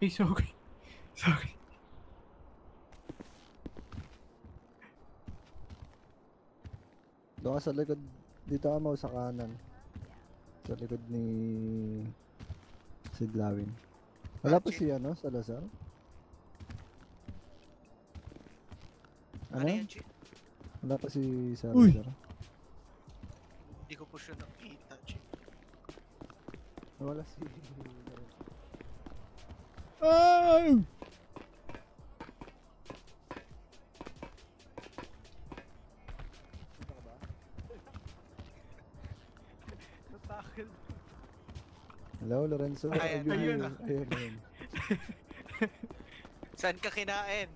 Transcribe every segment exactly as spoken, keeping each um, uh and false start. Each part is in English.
He's so hungry. Sorry. Doon ka sa likod. Dito ka mo sa kanan. Sa likod ni... Sidlawin. Wala po siya, no? Salazar? Ano? Wala pa si Salazar. Hindi ko po siya nakita, Chief. Wala si... Oh! Hello, Lorenzo. Ayan, ayun. Ayun, ayun. Saan ka kinain?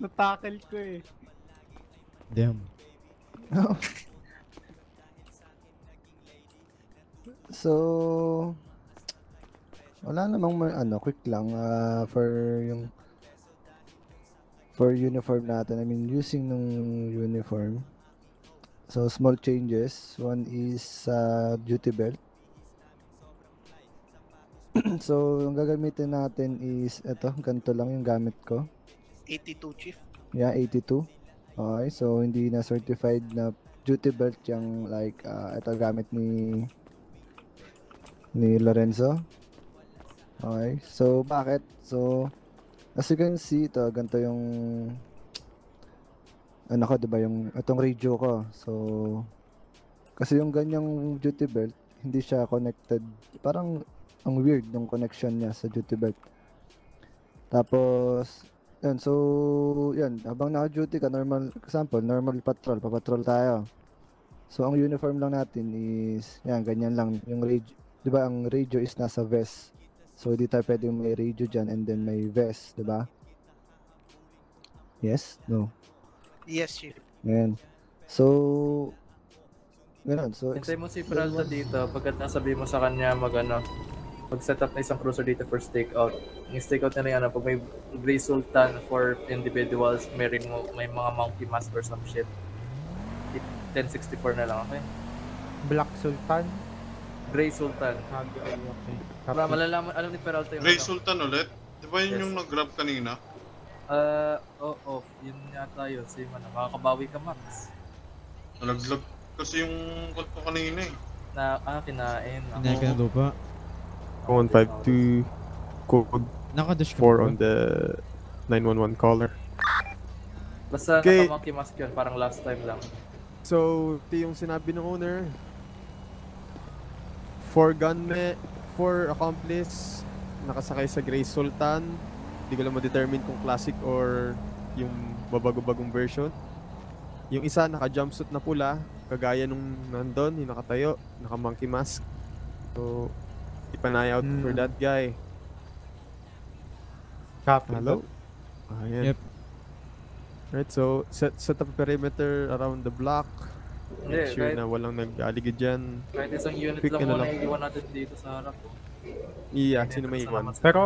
Natakal ko eh. Damn. Oh. So... wala namang ano, quick lang uh, for yung for uniform natin. I mean, using ng uniform. So, small changes. One is uh, duty belt. So, yung gagamitin natin is ito, ganito lang yung gamit ko. eighty-two, Chief. Yeah, eighty-two. Okay, so hindi na certified na duty belt yung like uh, ito gamit ni ni Lorenzo. Okay, so bakit? So, as you can see, ito, ganito yung ano ko, diba yung, itong radio ko. So, kasi yung ganyang duty belt, hindi siya connected. Parang, ang weird yung connection niya sa duty belt. Tapos, yun, so, yun, habang naka-duty ka, normal, example, normal patrol, papatrol tayo. So, ang uniform lang natin is, yan, ganyan lang, yung radio, diba, ang radio is nasa vest. So, hindi tayo pwede may radio dyan and then may vest, di ba? Yes? No? Yes, Chief. Ayan. So, gano'n. So, hintay mo si Peralta dito pagkat nasabi mo sa kanya mag, ano, mag-set up na isang cruiser dito for stakeout. Yung stakeout na rin, ano, pag may Gray Sultan for individuals, may, rin mo, may mga monkey mask or some shit. ten sixty-four na lang, okay? Black Sultan? Gray Sultan. Okay, okay. Para malalaman, alam ni Peralta yung... Gray ano. Sultan ulit? Di ba yun yes. Yung nag-grab kanina? Uh, oo, oh, oh. Yun yata yun. Same na, makakabawi ka, Max. Nalaglag kasi yung call ko kanina eh. Na, ah, kinain. Kinain ka na lupa. one five two code four on the nine one one caller. Basta okay. Nakamonkey mask yun, parang last time lang. So, ito yung sinabi ng owner. Four gunmen, four accomplice, nakasakay sa Gray Sultan. Hindi ko lang ma-determine kung classic or yung babago-bagong version. Yung isa naka-jumpsuit na pula, kagaya nung nandun, yung nakatayo, naka-monkey mask. So, ipanay out hmm. for that guy. Cap, hello? Ayan. Yep. Right, so set, set up perimeter around the block. Make sure na walang nag-aligid dyan. Kahit isang unit lang muna iiwan natin dito sa harap. Iya, sino may iwan? Pero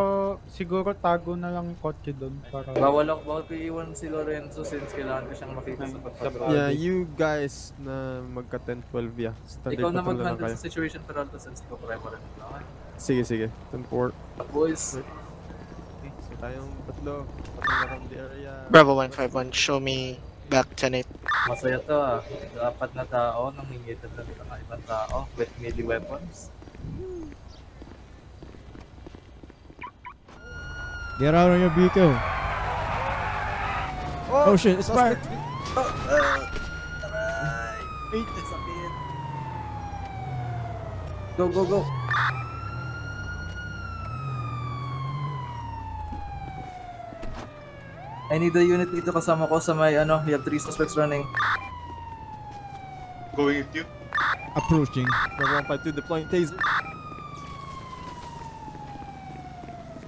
siguro tago na lang yung kotse doon para... Bawal ako, bawal ko iiwan si Lorenzo since kailangan ko siyang makita sa pagpapalit. Yeah, you guys na magka ten twelve, yeah. Ikaw na mag-handle sa situation pero alto since ko pare mo rin. Sige, sige. ten four. Boys. So tayong tatlo. Patong around the area. Bravo one five one, show me. Back to it. Masaya to ah. Apat na tao nang hingitan ng mga ibang tao with melee weapons. Get out on your vehicle. Oh, oh shit, it's fire. Oh, uh, taray. Wait, it's a bit. Go, go, go. I need a unit dito kasama ko sa may ano, we have three suspects running. Going with you? Approaching. one five two, deploying taser.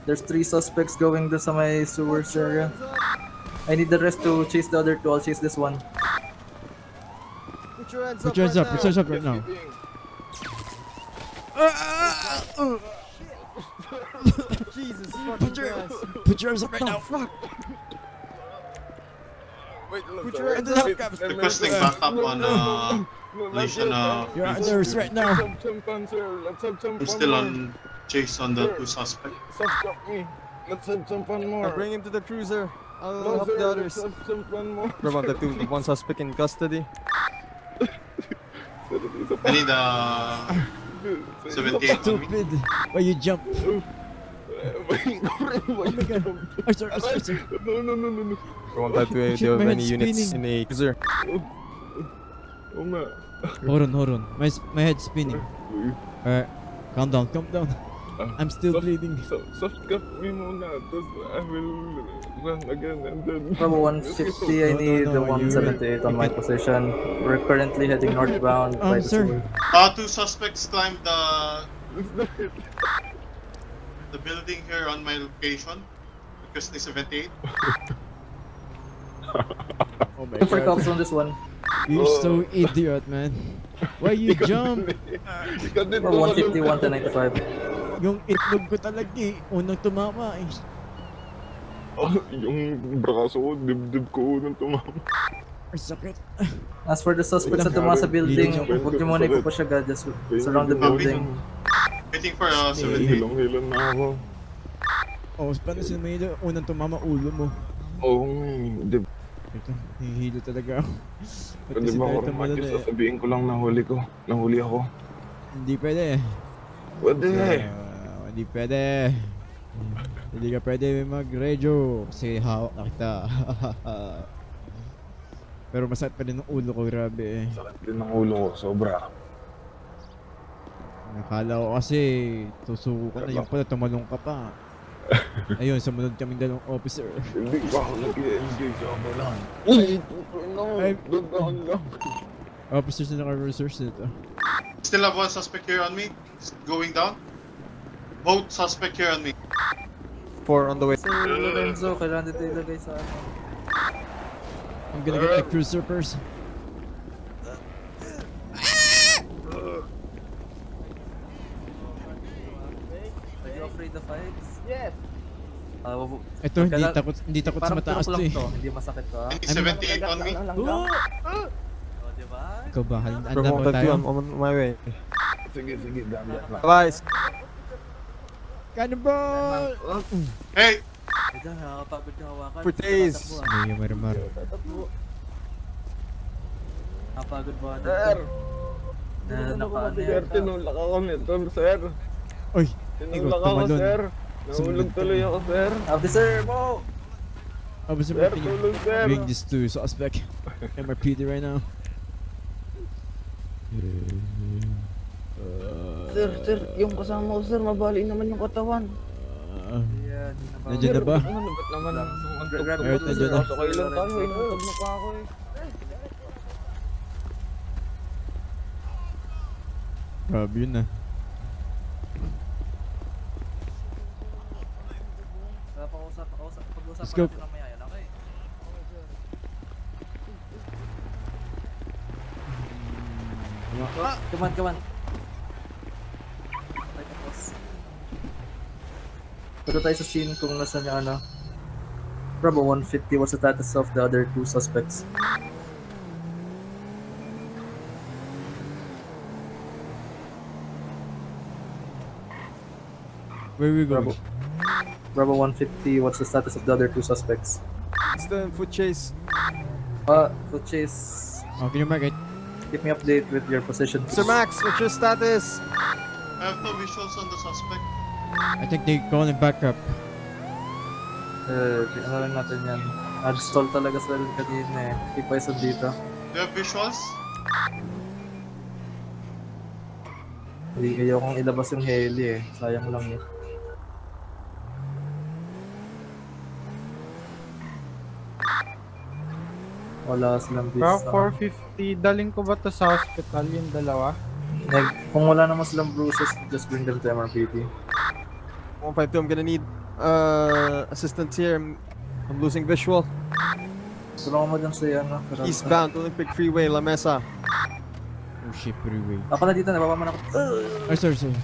There's three suspects going to sa may sewer area. I need the rest to chase the other two, I'll chase this one. Put your hands up, put your hands up, put your hands up right now. Jesus fucking Christ. Put your hands up right now, fuck! Requesting backup on uh, Malaysian. You're under arrest right now. I'm still on chase on the sure. two suspects. Stop me. Let's have some fun more. I'll bring him to the cruiser. I'll no, help sir, the others. Let's have some fun more. Remember the two, one suspect in custody. I need a seventy-eight. Stupid. Why you jump? Why you jump? Oh, sorry, oh, sorry, sorry. No, no, no, no, no. Remember that way, do you have any units in a cruiser? Oh, man. Hold on, hold on. My, my head's spinning. Alright. Calm down, calm down. Uh, I'm still soft, bleeding. Soft cup me muna. I will run again and then... From one sixty, I need no, no, no, the one seventy-eight on my position. We're currently heading northbound um, by the sir. Uh, two suspects climbed the... the building here on my location. Request seventy-eight. Oh my Super God. Cops on this one. You're oh. so idiot, man. Why you jump? From one fifty-one to ninety-five. Yung itlog ko talaga eh. Unang tumama eh. Oh, yung braso ko, dibdib ko unang tumama. Ay, sakit. As for the suspect sa tumama sa building, huwag niyo muna ipupush agad. Just surround the building. Waiting for uh, seventy. Hilong-hilong na ako. Oh, paano si Mayo? Unang tumama ulo mo. Oh, dib. Ito, hihilo talaga ako. Pwede ba ako romantic? Sasabihin ko lang nahuli ko. Nahuli ako. Hindi pwede. Pwede. Uh, hindi pwede. Hindi ka pwede mag-radio. Kasi hawak na kita. Pero masakit pa din ang ulo ko. Grabe eh. Masakit din ang ulo ko. Sobra. Nakala ko kasi tusuko ka na. Yung pala tumalong ka pa. Ayun, sumunod kaming dalawang officer. Hindi pa ako nag-engage ako lang. Uy! No! Doon lang! Officers na naka-resource nito. Still have one suspect here on me. It's going down. Both suspect here on me. Four on the way. Sir Lorenzo, kailangan dito ilagay sa ano. I'm gonna get the cruiser first. Are you afraid of fights? Yes. Uh, Ito, hindi takot, hindi takot sa mataas to eh. Hindi masakit to. seventy-eight on me. O, diba? Ikaw ba? Anda ba tayo? I'm on my way. Sige, sige. Guys! Cannonball! Hey! Ito, nakakapagod na hawakan. Purchase! Hindi yung marimar. Nakapagod ba? Sir! Nakakapagod. Tinulak ako nito, sir. Uy! Tinulak ako, sir. Nahulog tuloy ako, sir. Officer mo! Officer, sir, tulog, sir. I'm doing this to suspect. M R P D right now. Uh, sir, sir, yung kasama ko, sir, mabali naman yung katawan. Uh, yeah, nandiyan na ba? Ba't naman ang grab ko, sir? Kaso kayo lang tayo, inutog na pa ako eh. Grabe yun ah. Let's go. Come on, come on. Pagkita tayo sa scene kung nasan yung ano. Bravo one fifty, what's the status of the other two suspects? Where we go? Bravo one fifty, what's the status of the other two suspects? It's the foot chase. Uh, foot chase. How can you make it? Keep me updated with your position. Please. Sir Max, what's your status? I have no visuals on the suspect. I think they're going back up. Uh, ano lang natin yan. Arstol talaga sa rin kanina eh. Ipaisod dito. Do you have visuals? Hindi, ayokong ilabas yung heli eh. Sayang lang yun. Wala silang visa. four fifty, daling ko ba to sa hospital yung dalawa? Neg, kung wala naman silang bruises, just bring them to M R P D. one fifty, I'm gonna need uh, assistance here. I'm losing visual. Tulungan mo dyan sa yan. Eastbound, Olympic Freeway, La Mesa. Oh shit, freeway. Ako na dito, nababaman ako. Ay, sorry, sorry.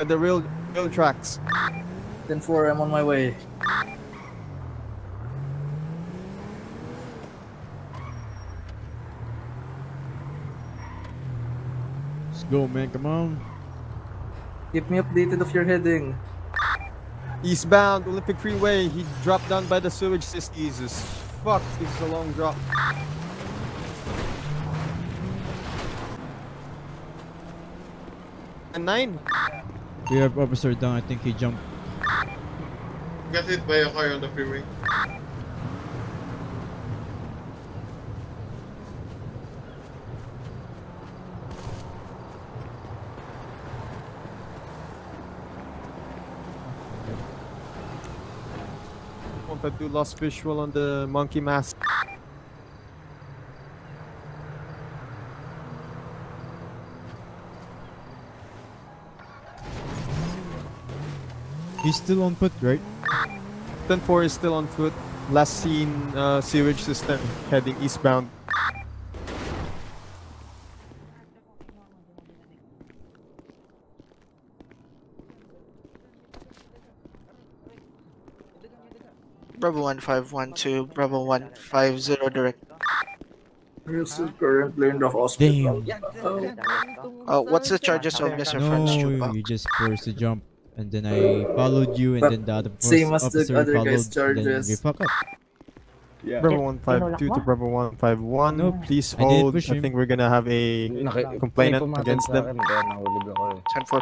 At the rail, rail tracks. ten four, I'm on my way. Go man, come on. Keep me updated of your heading. Eastbound, Olympic Freeway. He dropped down by the sewage system. Jesus. Fuck, this is a long drop. And nine? We have officer down, I think he jumped. Got hit by a car on the freeway. I do lost visual on the monkey mask. He's still on foot, right? ten four is still on foot. Last seen uh, sewage system heading eastbound. Bravo one five one two, Bravo one five zero direct. We're still currently in the hospital. Damn. Oh. Uh, what's the charges of Mister No, Franz Chupa? You just forced a jump and then I followed you and but then the other same as the other guys charges. We fuck up. Yeah. Bravo one five two to Bravo one five one. No, please hold. I, I think we're gonna have a complainant against them. ten four.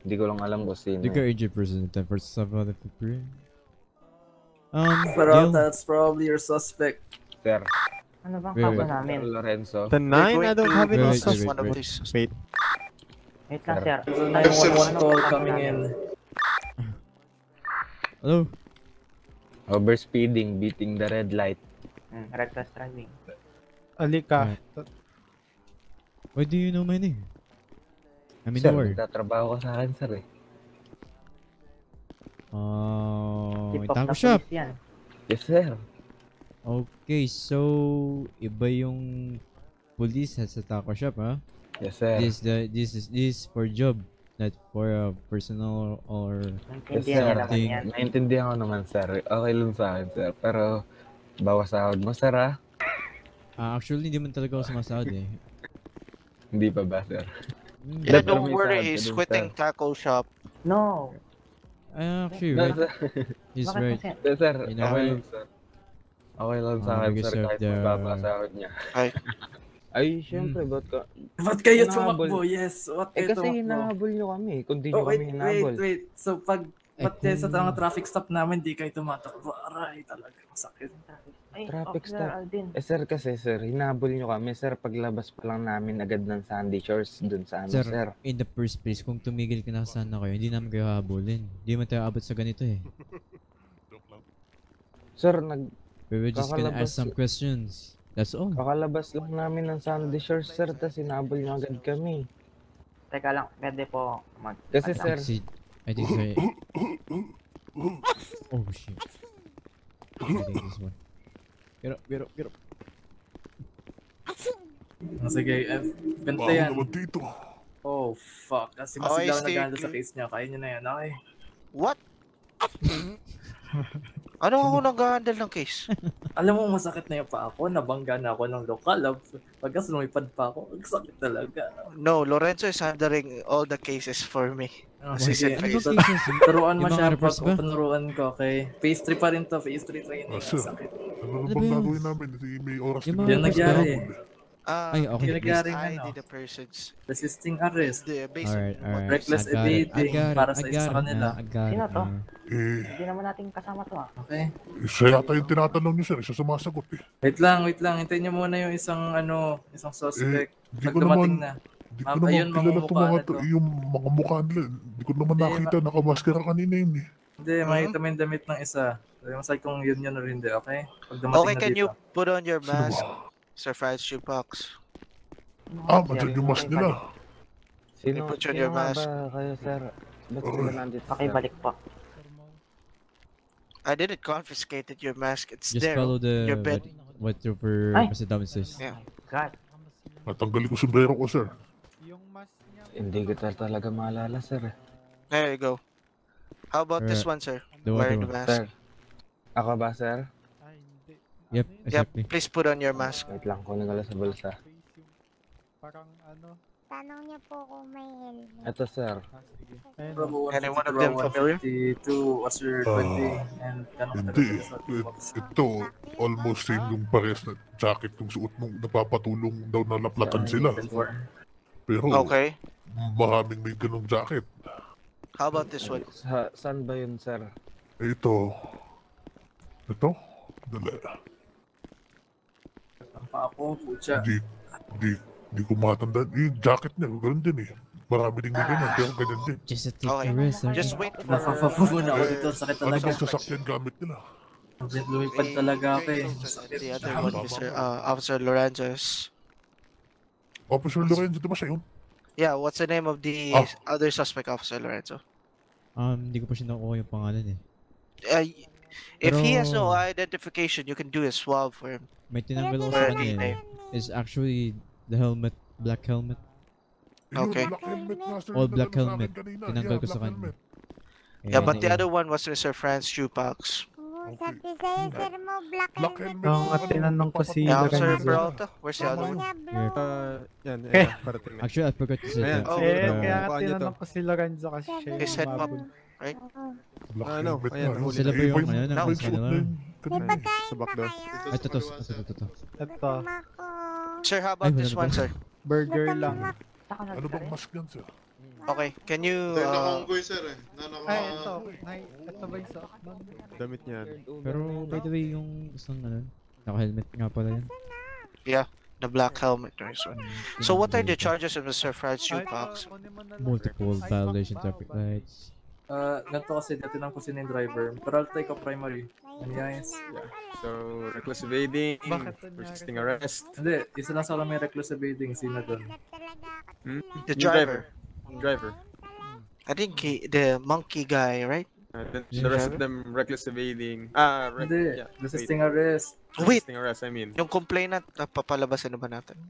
Hindi ko lang alam kung sino. You got injured person ten four. Um, Peralta, that's probably your suspect. Sir. Ano bang kabo namin? Lorenzo. The nine, I don't have any suspect. Wait. Wait lang, sir. nine one one call coming in. Hello? Overspeeding, beating the red light. Hmm, reckless driving. Alika. Why do you know my name? I mean, sir, nagtatrabaho ka sa akin, sir eh. Oh, may taco shop. Yes, sir. Okay, so iba yung police has a taco shop, huh? Yes, sir. This the this is this for job, not for a uh, personal or something. Naintindihan ko naman, sir. Okay lang sa akin, sir. Pero bawas sahod mo, sir, ah. Uh, actually, hindi man talaga ako sumasahod eh. Hindi pa ba, sir? Yeah, don't worry, he's quitting taco shop. No. Ah, actually, right. He's right. Yes, sir. You know, okay lang, sir. Okay lang sa akin, sir, kahit mababasahod niya. Ay. Ay, siyempre, ba't ka... Ba't kayo tumakbo? Yes, ba't kayo tumakbo? Eh, kasi hinahabol nyo kami. Kung di nyo kami hinahabol. Wait, wait, wait. So, pag... Ba't kayo sa mga traffic stop namin, di kayo tumatakbo? Aray, talaga. Masakit. Traffic stop? Eh, sir, kasi, sir, hinahabol nyo kami, sir. Paglabas pa lang namin agad ng Sandy Shores dun sa amin, sir. In the first place, kung tumigil ka na sana kayo, hindi namin kayo hahabulin. Hindi naman tayo abot sa ganito, eh. Sir, nag... We were just gonna ask some questions. That's all. Kakalabas lang namin ng Sandy Shores, sir, tas hinabol nyo agad kami. Teka lang, pwede po mag... Kasi, sir... I think so. Oh, shit. I think this one. Get up, get up, get up. Sige, F. Benta yan. Oh, fuck. Kasi masig daw naganda sa case niya. Kaya nyo na yan, okay? What? Ano ako nag-handle ng case? Alam mo, masakit na yung pa ako. Nabangga na ako ng local. Pagkas lumipad pa ako, ang sakit talaga. No, Lorenzo is handling all the cases for me. Oh, sige. Turuan mo siya. Pagpanuruan ko, okay? Phase three pa rin to. Phase three training. Ang sakit. Ano bang gagawin namin? May oras din. Yan nagyari. Ay, okay. Yan nagyari na, no? Resisting arrest. Reckless evading para sa isa kanila. Sino to? Eh, hindi naman natin kasama to, ah. Okay. Siya yata yung tinatanong niyo, sir. Siya sumasagot eh. Wait lang, wait lang. Hintayin niyo muna yung isang ano, isang suspect. Eh, pag dumating naman, na. Hindi ko naman ayun, kilala itong mga, yung mga mukha nila. Hindi ko naman nakita, nakamaskara kanina yun eh. Hindi, makikita mo yung damit ng isa. Masakit kung yun yun o hindi, okay? Pag dumating okay, na can dito. You put on your mask, Sir Franz Chupax? Ah, madyan yung mask nila. Sino, put on your mask. Sino ba kayo, sir? Ba't sila nandito? Pakibalik pa. I didn't confiscate your mask. It's just there. Just follow the your bed. What, whatever Mister David says. Yeah. God. Natanggalin ko sombrero ko, sir. Hindi kita talaga maalala, sir. There you go. How about right. This one, sir? The Wearing the mask. Sir. Ako ba, sir? Yep. Exactly. Yep. Please put on your mask. Wait lang, kunin ko lang sa bulsa. Parang ano? Tanong niyo po kung may helmet. Ito, sir. Anyone of them familiar? Hindi. Ito, almost same yung pares na jacket yung suot mong napapatulong daw na laplatan sila. Pero, okay. Maraming may ganong jacket. How about this one? Sa, saan ba yun, sir? Ito. Ito? Dali. Hindi, hindi, hindi ko matandaan. Yung jacket niya, gano'n din eh. Marami ding ganyan, pero ganyan din. Just okay. Just wait for... Mapapabuna ako dito, sakit talaga. Ano sa sasakyan gamit nila? Lumipad talaga ako eh. The other one, Mister Officer Lorenzo. Officer Lorenzo, di ba siya yun? Yeah, what's the name of the ah. other suspect, Officer Lorenzo? Um, hindi ko pa siya nakuha yung pangalan eh. Uh, if Pero... he has no identification, you can do a swab for him. May tinanggal ko sa kanya eh. It's actually the helmet, black helmet. Okay. All black helmet. Tinanggal ko sa kanya. Yeah, but the other one was Mister Franz Chupax. Sabi sa'yo, sir mo, black helmet. Ang atinanong ko si... Yeah, Officer Peralta, where's the other one? Uh, yan, eh, parating na. Actually, I forgot to say that. Eh, kaya atinanong ko si Lorenzo kasi siya. His head map, right? Ano, ayan. Sila ba yung, ayan, ang kanila? May pagkain pa kayo? Ay, toto, toto, toto. Ito. Sir, how about this one, sir? Burger lang. Ano bang mask yan, sir? Okay, can you... Ito yung unggoy, sir eh. Ay, ito. Ito ba yung sock? Damit niya. Pero, by the way, yung gusto ng ano, naka-helmet nga pala yan. Yeah, the black helmet. So, what are the charges of Mister Franz Chupax? Multiple violation traffic lights. Uh, ganito kasi, natinang ko sino yung driver. Peralta, ikaw primary. Yes. So, reckless evading, resisting arrest. Hindi, isa lang sa alam may reckless evading. Sino doon? The driver. Driver. I think he, the monkey guy, right? Uh, the, the rest of them reckless evading. Ah, rec yeah, resisting arrest. Wait. Resisting arrest, I mean. Yung complainant, napapalabasin na ba natin?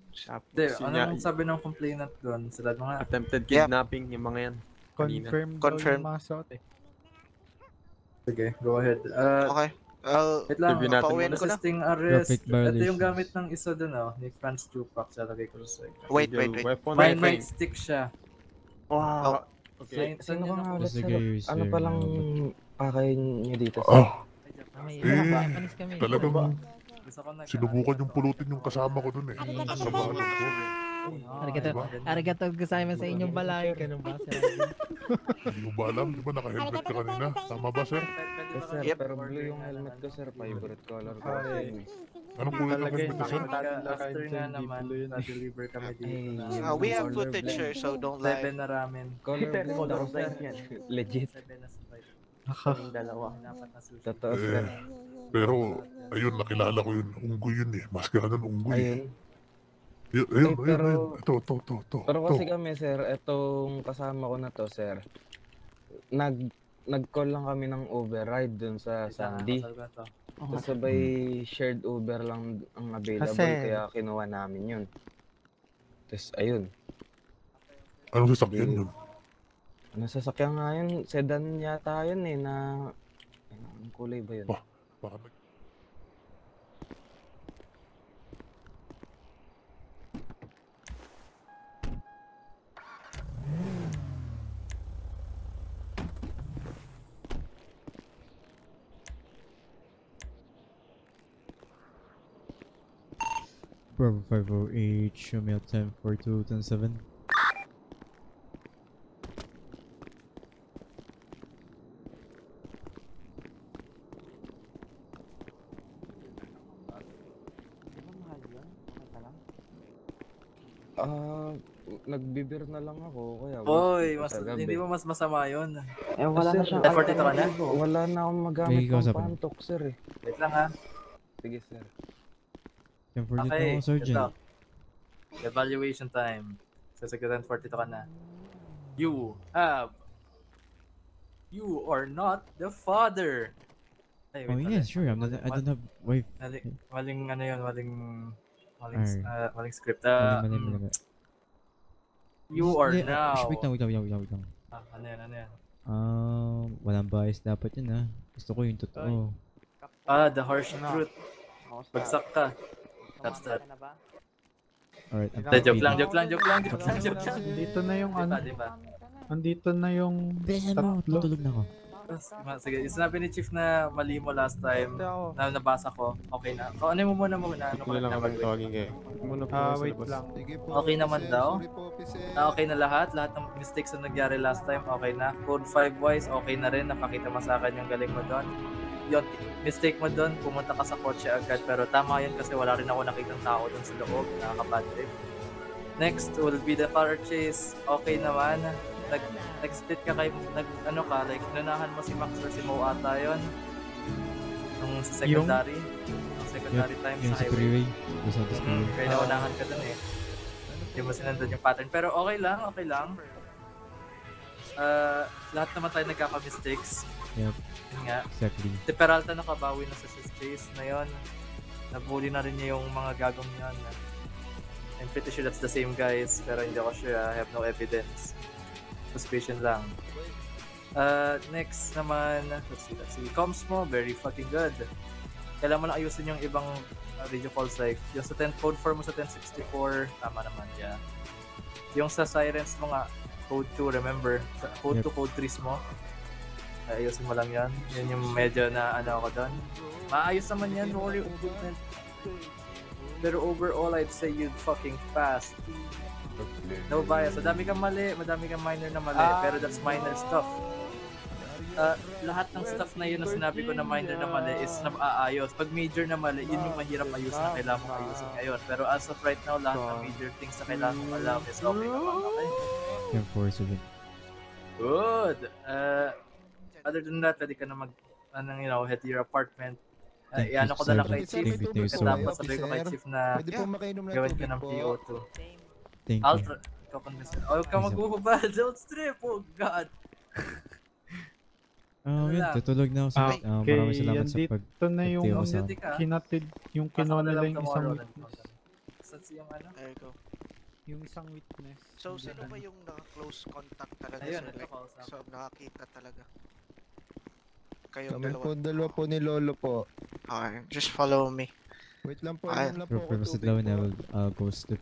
De, anong sabi ng complainant doon? Sila mga attempted kidnapping, yep. Yung mga yan. Confirm. Confirm. Okay, go ahead. Uh, okay. I'll give natin resisting arrest. Ito yung gamit ng isa doon, oh, ni Franz Chupax. Wait, wait, wait. Mine might stick siya. Wow. Oh, okay. Saan nyo nga ulit sir? Ano palang pakain nyo dito sir? Ah! Eh, talagang sinubukan yung pulutin yung kasama ko dun eh. Sa bahala ko eh. Arigato gozaimasu sa inyong balay. Ganun ba sir? Hindi ko ba alam? Di ba naka-helmet ka kanina? Tama ba sir? Yes sir, pero blue yung helmet ko sir. Favorite color ko. Anong kulay ng helmet ko sir? After nga naman, na-deliver kami dito. We have footage sir, so don't lie. Seven na ramen. Color blue daw sir. Legit. Ang dalawa. Totoo sir. Pero, ayun, nakilala ko yun. Unggoy yun eh. Maskara ng unggoy. Ayun. Ay, ay, pero, ay, ito, ito, ito, ito. Pero kasi ito. Kami, sir, itong kasama ko na to, sir. Nag, nag-call lang kami ng override dun sa Sandy. Tapos sabay shared Uber lang ang available, kasi... kaya kinuha namin yun. Tapos, ayun. Anong sasakyan yun? Anong sasakyan nga yun? Sedan yata yun eh, na... Anong kulay ba yun? Pa, baka may... Bravo five oh eight, show me a ten forty-two ten seven. Ah, nagbibir na lang ako kaya. Oy, mas hindi mo mas masama 'yon. Eh wala na siyang effort na. Wala na akong magamit ng pantok, sir eh. Wait lang ha. Sige, sir. Okay, ito. Evaluation time. Sa ten forty-two ka na. You have... You are not the father. Ay, oh yeah, sure. I'm not, I don't have... Wait. Maling ano yun, maling... Maling, uh, maling script. Uh, maling, maling, maling. You are now... Wait lang, wait lang, wait lang, wait lang. Ah, ano yan, ano yan? Um, walang bias dapat yun ah. Gusto ko yung totoo. Ah, the harsh truth. Bagsak ka. That's that. Alright. De, joke lang, joke lang, joke lang, joke lang, joke lang. Andito na yung ano. Andito na yung tatlo. Tutulog na ako. Sige, sinabi ni Chief na mali mo last time na nabasa ko. Okay na. So ano mo muna muna? Ano ka na mag-tawagin kayo? Ah, wait lang. Okay naman daw? Ah, okay na lahat? Lahat ng mistakes na nagyari last time, okay na? Code five wise, okay na rin. Napakita mo sa akin yung galing mo doon. Yun, mistake mo doon, pumunta ka sa kotse agad. Pero tama yun kasi wala rin ako nakitang tao doon sa loob. Nakaka-bad trip. Next will be the car chase. Okay naman. Nag, nag-split ka kay, nag, ano ka, like, nunahan mo si Max or si Mo ata yun. Nung sa secondary. Nung secondary yeah, time sa highway. Yung sa freeway. Kaya naunahan ka dun eh. Hindi mo sinandun yung pattern. Pero okay lang, okay lang. Uh, lahat naman tayo nagkaka-mistakes. Yep. Yun nga. Exactly. Si Peralta nakabawi na sa space na yun. Nabully na rin niya yung mga gagawin yun. I'm pretty sure that's the same guys. Pero hindi ako sure. I have no evidence. Suspicion lang. Uh, next naman, let's see, let's see. Comms mo, very fucking good. Kailangan mo lang ayusin yung ibang uh, radio calls like yung sa ten code four mo sa ten sixty-four, tama naman, yeah. Yung sa sirens mo nga, code two, remember? Sa code yep. two, code threes mo. Ayusin mo lang yan. Yun yung medyo na ano ako doon. Maayos naman yan, no worry. Pero overall, I'd say you'd fucking fast. No bias. Madami kang mali, madami kang minor na mali, ah, pero that's minor stuff. Uh, lahat ng stuff na yun na sinabi ko na minor na mali is naaayos. Pag major na mali, yun yung mahirap ayusin na kailangan mong ayusin ngayon. Pero as of right now, lahat ng major things na kailangan mong alam is okay naman, okay? Good! Uh, other than that, pwede ka na mag, anong, you know, head to your apartment. Uh, Iano ko na lang kay Chief, pagkatapos sabi ko kay Chief na gawin ka ng P O two. Thank I'll you. I'll ka mag-ubabal. Don't strip. Oh, God. Oh, yun. Tutulog na ako sa... Okay. Uh, maraming salamat sa pag... Dito na yung... Kinatid... Yung kinuha nila yung isang witness. Saan siya yung ano? There you go. Yung isang witness. So, sino ba yung naka-close contact talaga? Ayun, naka-close. So, nakakita talaga. Kayo dalawa. Kami po dalawa po ni Lolo po. Okay. Just follow me. Wait lang po. Ayun lang po. From Sid Lawin, I will go strip.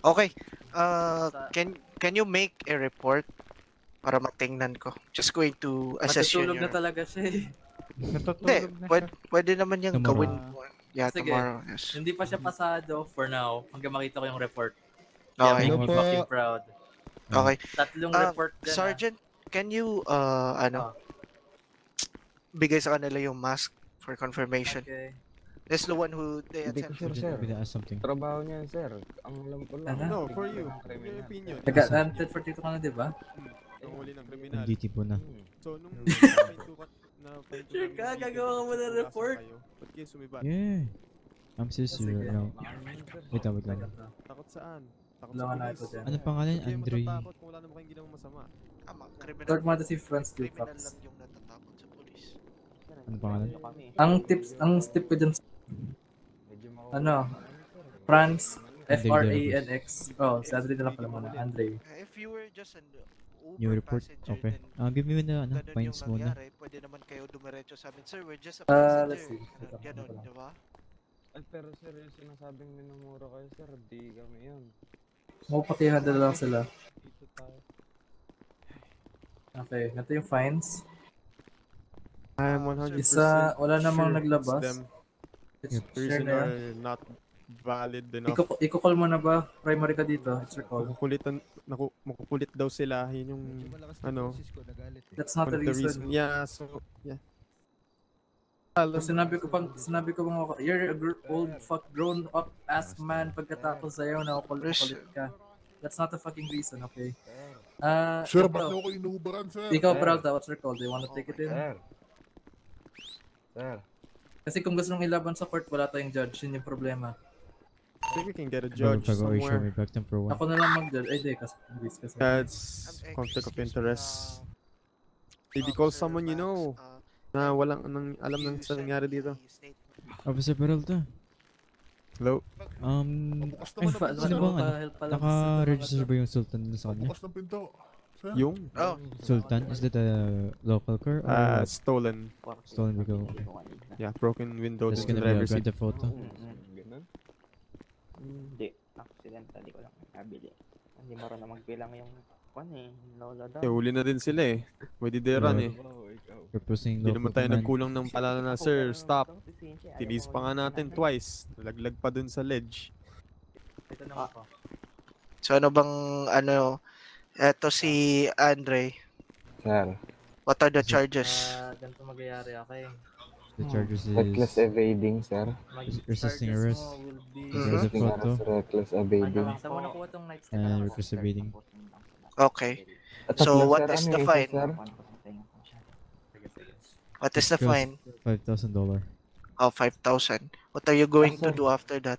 Okay, uh, can can you make a report para matingnan ko? Just going to assess you. Natutulog your... na talaga siya eh. Natutulog na pwede, siya. Pwede naman niyang gawin. Yeah, sige. Tomorrow. Yes. Hindi pa siya pasado for now hanggang makita ko yung report. Okay. Yeah, make me fucking proud. Okay. Tatlong uh, report dyan. Sergeant, ha? Can you, uh, ano, oh. bigay sa kanila yung mask for confirmation? Okay. That's the one who they attempted. Sure, sir. Trabaho niyan, sir. Ang alam ko lang. No, for you. Your opinion. nine forty-two ka na, di ba? Ang huli ng kriminal. Hindi tipo na. So, nung nine twenty-two sure ka, gagawa ka mo ng report. Ba't kayo sumibat? Yeah. I'm so sure. Wait, wait lang. Takot saan? Takot sa police. Ano pangalan? Andre. Hindi matatakot kung wala naman kayong ginawang masama. Tama. Talk mo natin si Franz Dufax. Criminal lang yung natatakot sa police. Ano pangalan? Ang tips, ang tip ko dyan sa... Ano? France, F R A N X. Oh, si Andre na lang pala muna. Andre. If you were just an Uber passenger, okay. Uh, give me na, ano, points muna. Pwede naman kayo dumiretso sa amin. Sir, we're just a passenger. Ganon, diba? Ay, pero sir, yung sinasabing minumura kayo, sir, di kami yun. Mupatihan na lang sila. Okay, nato yung fines. Isa, wala namang naglabas. It's sure na yan. Not valid enough. Iko, iko-call mo na ba? Primary ka dito. It's recall. Makukulitan, naku, makukulit daw sila. Yun yung, ano. That's not the reason. Yeah, so, yeah. So, sinabi ko pang, sinabi ko pang, you're a old fuck grown up ass man pagkatapos sa'yo na kukulit ka. That's not the fucking reason, okay? Uh, sir, ba't na ako inuubaran, sir? Ikaw, Peralta, what's your call? Do you wanna take it in? Sir. Kasi kung gusto nung ilaban sa court, wala tayong judge. Yun yung problema. I think we can get a judge somewhere. Ako na lang mag-judge. Ay, di. Yeah, it's conflict of interest. Maybe call someone you know na walang alam ng sa nangyari dito. Officer Peralta. Hello? Um, ay, ano ba nga? Naka-register ba yung Sultan na sa kanya? Yung? Oh. Sultan? Is that a local car? Uh, stolen. Stolen vehicle. Yeah, broken windows. That's gonna be a photo. Hindi. bilang tali ko lang nabili. Hindi mo rin na magbilang yung kwan eh, lola daw. Eh, huli na din sila eh. Pwede deran eh. Hindi naman tayo nagkulang ng palala na, sir, stop. Tinis pa nga natin twice. Nalaglag pa dun sa ledge. Ito na ako. So ano bang ano, eto si Andre. Sir. What are the charges? Uh, ganito magyayari ako eh. The charges is reckless evading, sir. Resisting arrest. Resisting arrest, reckless evading. And reckless evading. Okay. So what is the fine? What is the fine? Five thousand dollar. Oh, five thousand. What are you going to do after that?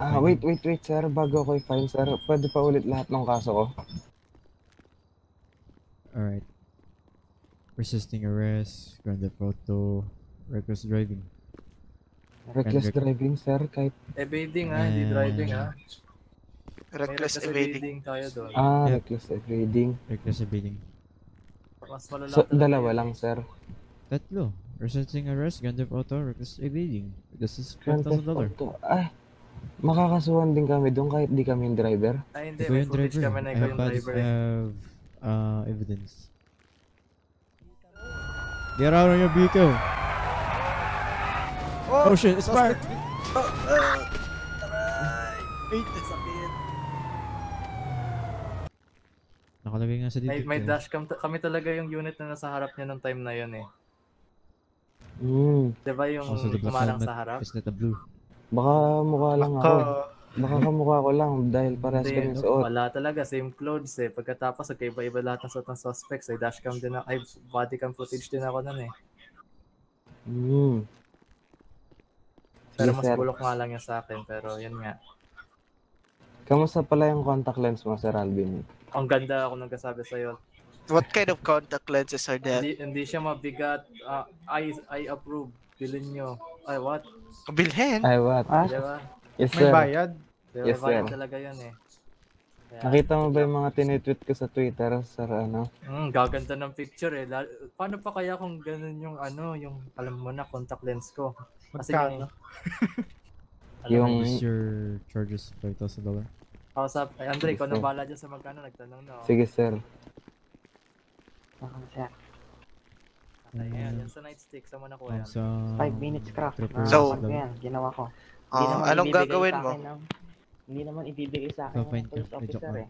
Ah, wait, wait, wait, sir. Bago ko i-fine, sir. Pwede pa ulit lahat ng kaso ko. All right. Resisting arrest, grand theft auto, reckless driving. Reckless rec driving, sir, kahit... Evading ah, hindi driving ah. Reckless, reckless evading. evading ah, yep. Reckless evading. Reckless evading. So, dalawa lang, sir. Tatlo. Resisting arrest, grand theft auto, reckless evading. This is five thousand dollars. Ah, makakasuhan din kami doon kahit di kami yung driver. Ay, hindi. May footage kami na ikaw yung driver. I have uh, evidence. Get out on your vehicle. Oh, oh shit, it's fired. Oh, uh, wait, it's a bit. Nakalagay nga sa dito. May, may dashcam kami talaga yung unit na nasa harap niya nung time na yun eh. Ooh. Diba yung oh, so kumarang sa harap? It's not a blue. Baka mukha lang ako. Baka kamukha ko lang dahil parehas kami suot. Wala talaga, same clothes eh. Pagkatapos, magkaiba-iba lahat ng suot ng suspects. Ay dashcam din ako, ay bodycam footage din ako nun eh. Mm. Pero yes, mas sir. Bulok nga lang yan sa akin, pero yun nga. Kamusta pala yung contact lens mo, Sir Alvin? Ang ganda ako nang kasabi sa'yo. What kind of contact lenses are that? Hindi, hindi siya mabigat. Uh, I, I approve. Bilhin nyo. Ay, what? Bilhin? Ay, what? Ah? Diba? Yes, may sir. Bayad? Diba, yes, bayad sir. Talaga yun eh. Kaya, nakita mo ba yung mga tinitweet ko sa Twitter, sir, ano? Hmm, gaganda ng picture eh. Paano pa kaya kung ganun yung ano, yung alam mo na, contact lens ko? Kasi yun, yung... Is your charges five thousand dollars? Oh, sa... Ay, Andre, ikaw nabala dyan sa magkano, nagtanong na. Oh. Sige, sir. Bakang sir. Ay, ayan, yan sa nightstick, saan mo nakuha yan? five minutes craft. So... Yan, ginawa ko. Uh, anong gagawin mo? Ng, hindi naman ibibigay sa akin ng police officer eh.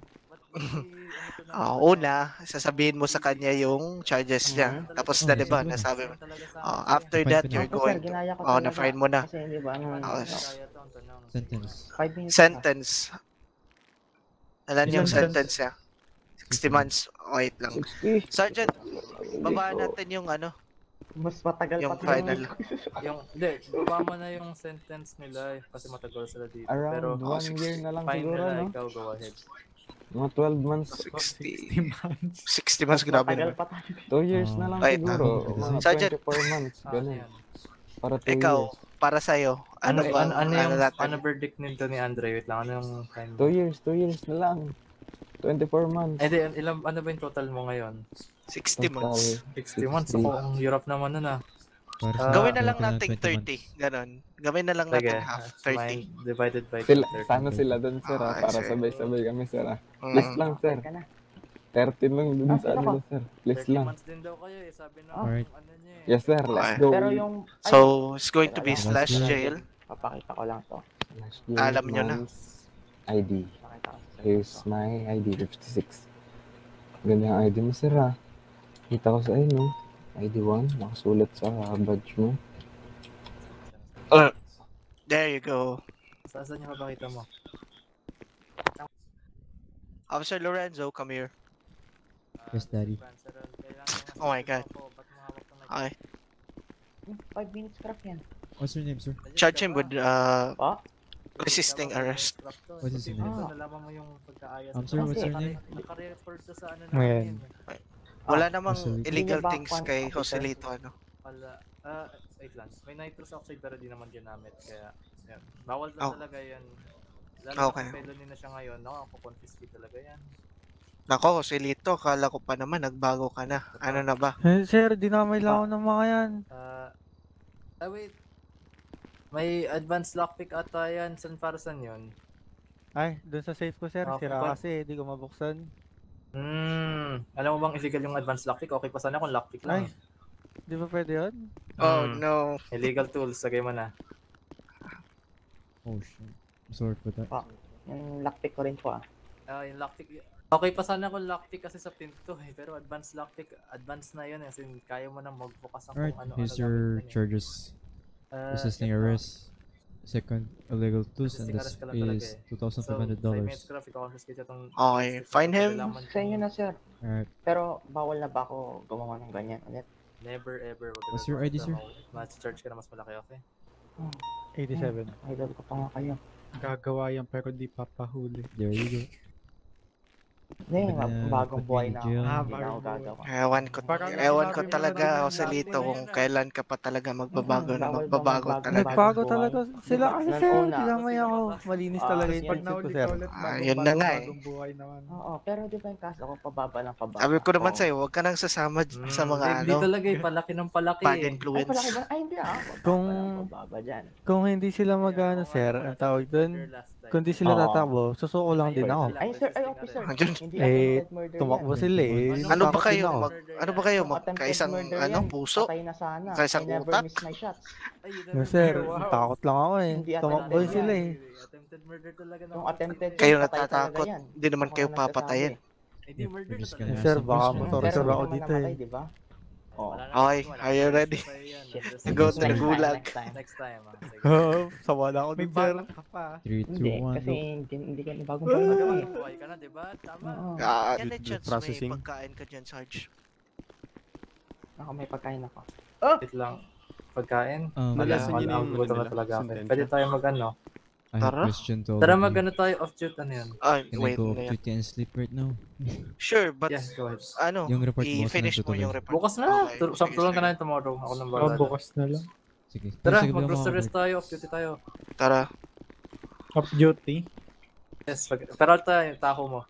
Ah, uh, una, sasabihin mo sa kanya yung charges niya. Tapos na, di ba? Nasabi mo. Uh, after that, you're going to... Oh, na-fine mo na. Uh, sentence. Sentence. Alam niyo yung sentence niya. sixty months. Oh, wait lang. Sergeant, babaan natin yung ano. Mas matagal yung pa final. Yung hindi, baba mo na yung sentence nila eh, kasi matagal sila dito. Around pero one year na lang siguro, no? Ikaw, go ahead. Mga twelve months. sixty months. sixty months, grabe naman. two years na lang right, siguro. Uh, Sergeant. twenty-four months, ganun. Para ikaw, years. Para sa'yo, ano ba? Ano, ano, ano, ano, ano verdict nito ni Andre? Wait lang, ano yung time? two years, two years na lang. twenty-four months. Eh, di, ilang, ano ba yung total mo ngayon? sixty months. sixty months. Ako, so, ang hirap naman nun ah. Uh, gawin na lang natin thirty. Ganon. Gawin na lang natin okay. Half. thirty. Divided by sila, thirty. Sana sila dun, sir. Ah, para sabay-sabay kami, sir. Mm. Less lang, sir. thirty lang dun ah, sa ano, sir. Less lang. thirty months din daw kayo eh. Sabi na, oh. Ano niya eh. Yes, sir. Let's go. Pero yung, ay, so, it's going to be slash jail. Papakita ko lang to. Alam nyo na. I D. Here's my I D, fifty-six. Ganda yung I D mo, sir, ha? Kita ko sa inyo. I D one, nakasulat sa badge mo. Uh, there you go. Saan niya mapakita mo? Officer Lorenzo, come here. Yes, daddy. Oh my god. Okay. five minutes craft yan. What's your name, sir? Charge him with, uh... What? Resisting arrest. What is his name? I'm sorry, what's your name? Ngayon. Wala namang illegal things kay Jose Lito, ano? Ah, wait lang. May nitrous oxide pero di naman ginamit, kaya... Bawal lang talaga yan. Lalo na felony na siya ngayon, nakakukonfiscate talaga yan. Nako, Jose Lito, akala ko pa naman, nagbago ka na. Ano na ba? Sir, dinamay lang ako ng mga yan. Ah, wait. May advanced lockpick ata yan. San para saan yun? Ay, doon sa safe ko sir, okay, sira pa kasi, hindi ko mabuksan. Hmm, alam mo bang illegal yung advanced lockpick? Okay pa sana kung lockpick lang. Ay, di ba pwede yun? Oh mm. no. Illegal tools, sagay mo na. Oh shit, sorry for that. Ah, yung lockpick ko rin po ah. Ah, uh, yung lockpick, okay pa sana kung lockpick kasi sa pinto eh. Pero advanced lockpick, advanced na yun eh. Kasi kaya mo nang mag-focus ang right, kung ano-ano. Here's your charges. Uh, Resisting arrest. Second illegal tools and this is two thousand five hundred dollars. Okay, find him. Sa inyo na sir. Alright. Pero bawal na ba ako gumawa ng ganyan ulit? Never ever. What's your I D sir? Mas charge ka na mas malaki okay? eighty-seven. Idol ko pa nga kayo. Gagawa yan pero di papahuli. There you go. Ngayon, bagong buhay na ako gagawa. Ewan ko, ewan ko talaga ako sa Lito kung kailan ka pa talaga magbabago na magbabago talaga. Nagbago talaga sila kasi sir, kilamay ako. Malinis talaga yung pag-isip ko sir. Ayun na nga eh. Oo, pero di ba yung kaso ko pababa ng pababa? Sabi ko naman sa'yo, huwag ka nang sasama sa mga ano. Hindi talaga eh, palaki ng palaki eh. Pag-influence. Ay, palaki ba? Ay, hindi ako. Pababa dyan. Kung hindi sila mag-ano sir, ang tawag doon, kung hindi sila tatakbo, susuko lang din ako. Ay sir, ay officer. Eh, tumakbo sila eh. Ano ba kayo? Mag, ano ba kayo? Magkaisang ano, puso? Kaisang utak? No sir, takot lang ako eh. Tumakbo sila eh. Kayo natatakot, hindi naman kayo papatayin. Sir, baka motorizar ako dito eh. Okay, are you ready? Go to the gulag. Oo, sawa na ako din sir. three, two, one. Kasi hindi ka na bagong pagkakawin. Buhay ka na diba? Tama. Yan na chance may pagkain ka dyan Sarge. Ako may pagkain ako. Wait lang. Pagkain? Malasan yun yung gutom na talaga ako. Pwede tayo mag ano? Tara? Tara mag ano tayo off duty ano yun? Can I go off duty and sleep right now? Sure, but ano, i-finish mo yung report. Bukas na! Tulong ka na yun tomorrow. Ako nang bagal. Bukas na lang. Tara, mag-rosterist tayo, off-duty tayo. Tara. Off-duty? Yes, Peralta, yung taho mo.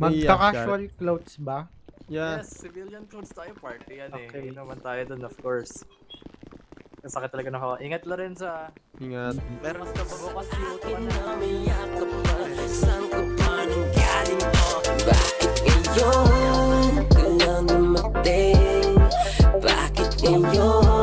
Magka-casual clothes ba? Yes, civilian clothes tayo, party yan eh. Hindi naman tayo dun, of course. Ang sakit talaga na kawa. Ingat Lorenzo. Ingat. Meron mas kapabukas dito. Inamiyak ka pa, saan ka pa nang galing mo? Bakit ngayon, ka lang dumating? Bakit ngayon?